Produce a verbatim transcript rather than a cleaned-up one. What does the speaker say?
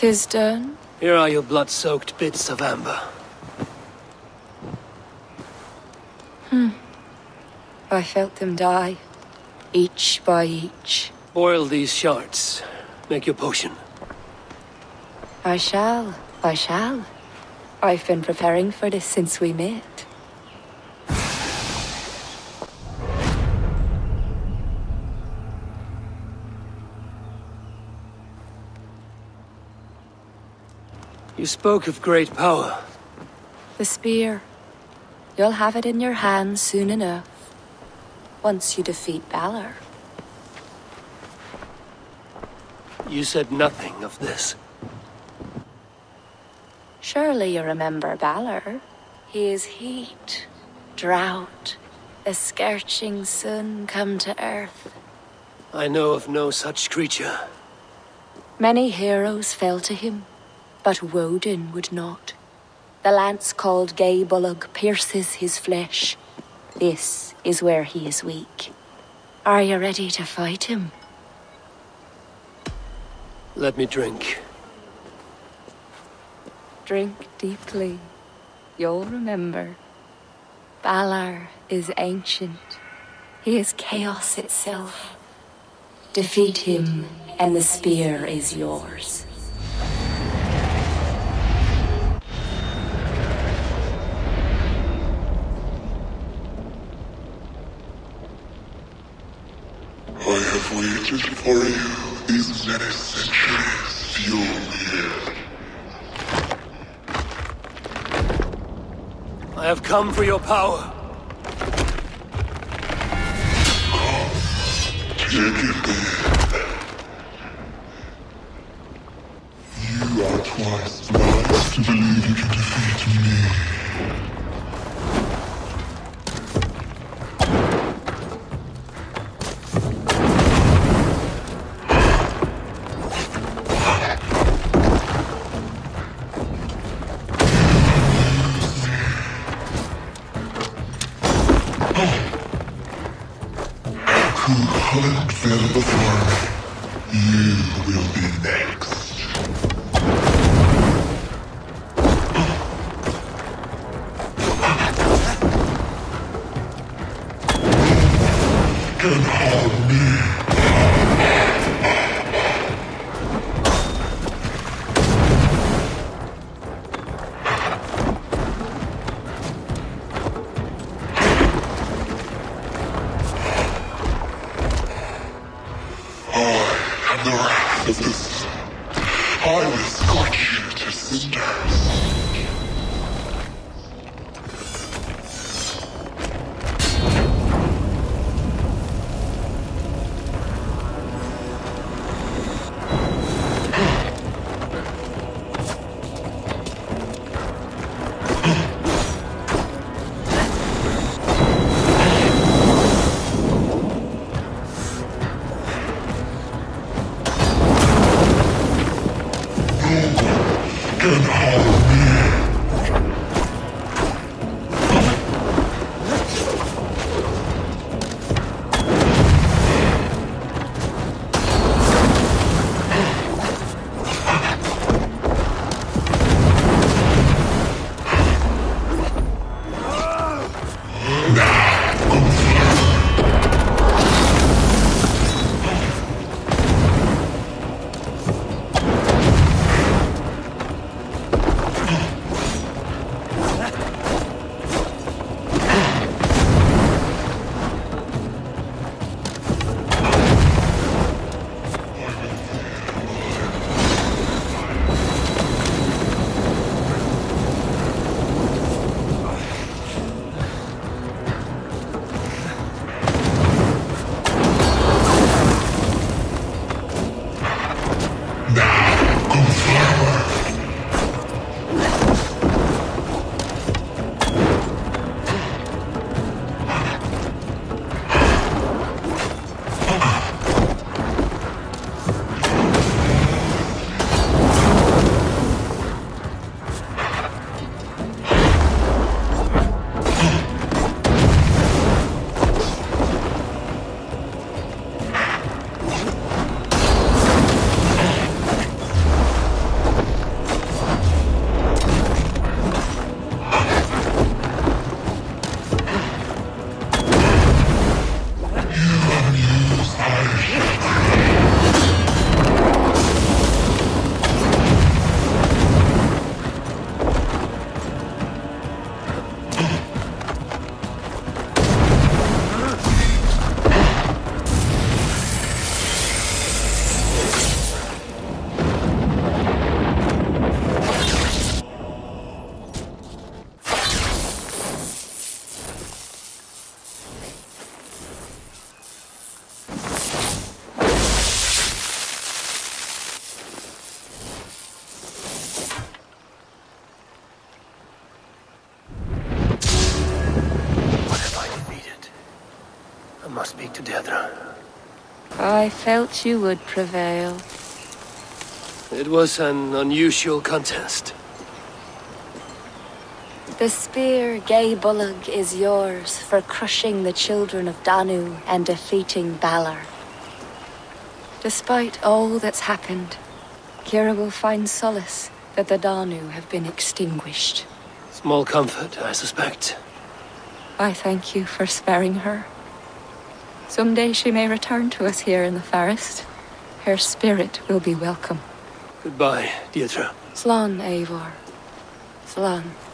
'Tis done. Here are your blood-soaked bits of amber. Hmm. I felt them die, each by each. Boil these shards. Make your potion. I shall. I shall. I've been preparing for this since we met. You spoke of great power. The spear. You'll have it in your hand soon enough. Once you defeat Balor. You said nothing of this. Surely you remember Balor. He is heat, drought, the scorching sun come to earth. I know of no such creature. Many heroes fell to him. But Woden would not. The lance called Gáe Bolg pierces his flesh. This is where he is weak. Are you ready to fight him? Let me drink. Drink deeply. You'll remember. Balor is ancient. He is chaos itself. Defeat him, and the spear is yours. I have waited for you these many centuries, Fjolnir. I have come for your power. Come, take it then. You are twice wise to believe you can defeat me. Can hold me. I felt you would prevail. It was an unusual contest. The spear, Gáe Bolg, is yours for crushing the children of Danu and defeating Balor. Despite all that's happened, Kira will find solace that the Danu have been extinguished. Small comfort, I suspect. I thank you for sparing her. Someday she may return to us here in the forest. Her spirit will be welcome. Goodbye, Deirdre. Slán, Eivor. Slán.